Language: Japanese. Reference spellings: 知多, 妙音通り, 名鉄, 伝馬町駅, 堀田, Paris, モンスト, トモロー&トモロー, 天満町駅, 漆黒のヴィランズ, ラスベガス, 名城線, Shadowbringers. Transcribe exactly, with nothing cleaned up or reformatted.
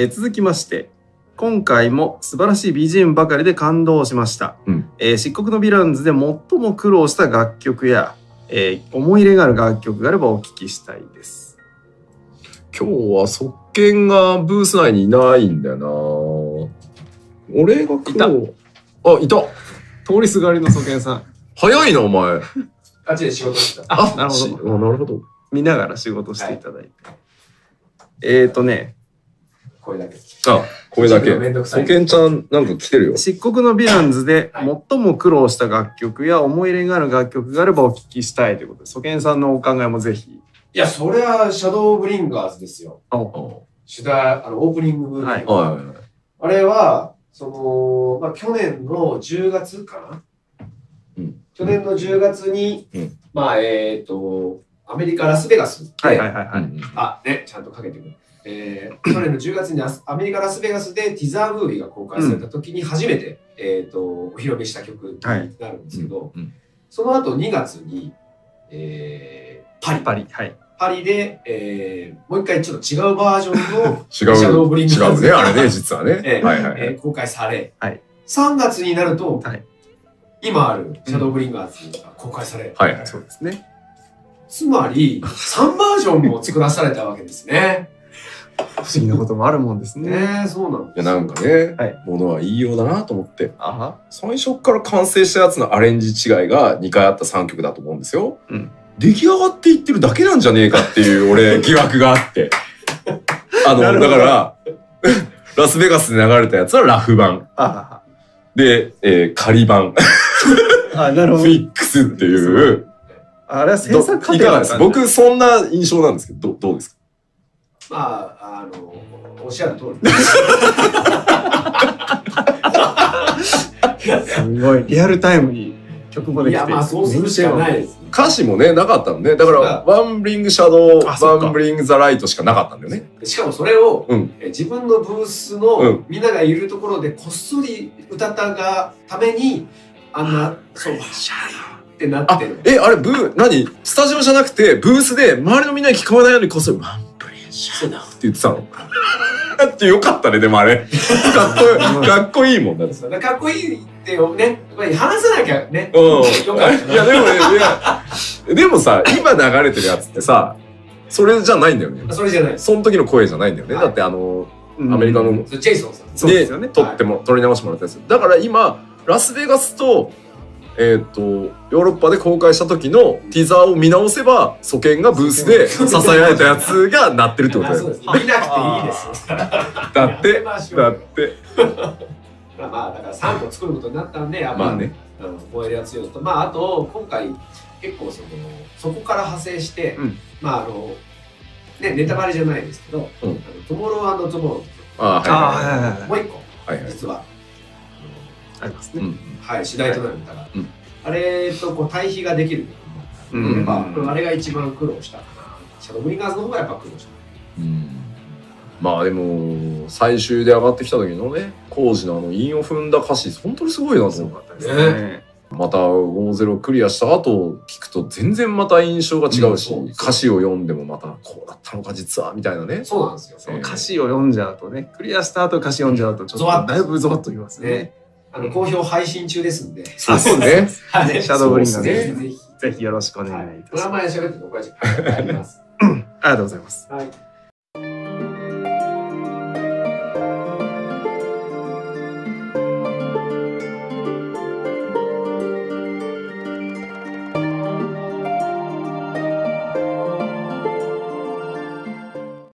えー、続きまして今回も素晴らしい ビージーエム ばかりで感動しました、うん、えー、漆黒のヴィランズで最も苦労した楽曲や、えー、思い入れがある楽曲があればお聞きしたいです。今日は即見がブース内にいないんだよな。俺が苦労、あ、いた、通りすがりの即見さん早いなお前あっちで仕事してた。あ、なるほどなるほど、見ながら仕事していただいて、はい、えっとね、これだけ。あ、これだけ。保健ちゃんなんか来てるよ。漆黒のヴィランズで最も苦労した楽曲や思い入れがある楽曲があればお聞きしたいということで、保健さんのお考えもぜひ。いや、それはシャドーブリンガーズですよ。主題、あのオープニング。はい。あれはそのまあ去年のじゅうがつかな。うん。去年のじゅうがつに、まあえっとアメリカラスベガス。はいはいはいはい。あ、ね、ちゃんとかけてくる。えー、去年のじゅうがつにアメリカ・ラスベガスでティザームービーが公開された時に初めて、うん、えーとお披露目した曲になるんですけど、その後にがつに、えー、パリパリ、はい、パリで、えー、もう一回ちょっと違うバージョンのシャドーブリング違うね、あれね、実はね公開され、はい、さんがつになると、はい、今あるシャドーブリンガーズが公開され、そうですね、つまりさんバージョンも作らされたわけですね。不思議なこともあるもんですね。そうなんです。いやなんかね、はい、ものは言いようだなと思って。あ最初から完成したやつのアレンジ違いがにかいあったさんきょくだと思うんですよ。うん、出来上がっていってるだけなんじゃねえかっていう俺疑惑があって。あのだからラスベガスで流れたやつはラフ版。で、えー、仮版。あ、なるほど。フィックスっていう。あれは制作過程だったんです。僕そんな印象なんですけど、ど、どうですか。まあ、あの、おっしゃる通り。すごい、リアルタイムに曲まで来て。いや、まあ、そうするしかないです。歌詞もね、なかったのね。だから、ワンブリングシャドウ、ワンブリングザライトしかなかったんだよね。しかもそれを、うん、自分のブースのみんながいるところでこっそり歌ったがために、あんな、そう、シャドウ。ってなってる。え、あれ、ブー、何スタジオじゃなくて、ブースで周りのみんなに聞こえないようにこっそり、ワンブリングシャドウって言ってたの。だってよかったね、でもあれ。かっこいい、かっこいいもんだって。かっこいいってね、話さなきゃね。うん。いや、でもね、でもさ、今流れてるやつってさ、それじゃないんだよね。それじゃない。その時の声じゃないんだよね。だってあの、アメリカの、ジェイソンさん。そうですよね。撮っても、撮り直してもらったやつ。だから今、ラスベガスと、えっとヨーロッパで公開した時のティザーを見直せば素見がブースで囁いたやつが鳴ってるってことだよね。見なくていいですだってだってまあだからさんこ作ることになったんで、まあね、燃えるやつよと、まああと今回結構そのそこから派生して、うん、まああのねネタバレじゃないですけど「うん、トモロー&トモロー」ああもういっこ、はいはい、実はありますね。はい、次第となる歌があれとこう対比ができるようになった。あれが一番苦労したかな。シャドーブリンガーズの方がやっぱ苦労した。まあでも最終で上がってきた時のね、浩二のあの韻を踏んだ歌詞本当にすごいなと思ったですね。またごーゼロクリアした後聞くと全然また印象が違うし、歌詞を読んでもまたこうだったのか実はみたいなね。そうなんですよ。歌詞を読んじゃうとね、クリアした後歌詞読んじゃうとちょっとだいぶゾワッときますね。あの好評配信中ですんで。あ、そうね。はい、シャドーブリンガーズぜひぜひよろしくお願いいたします。お名前しゃべってご解説あります。ありがとうございます。はい。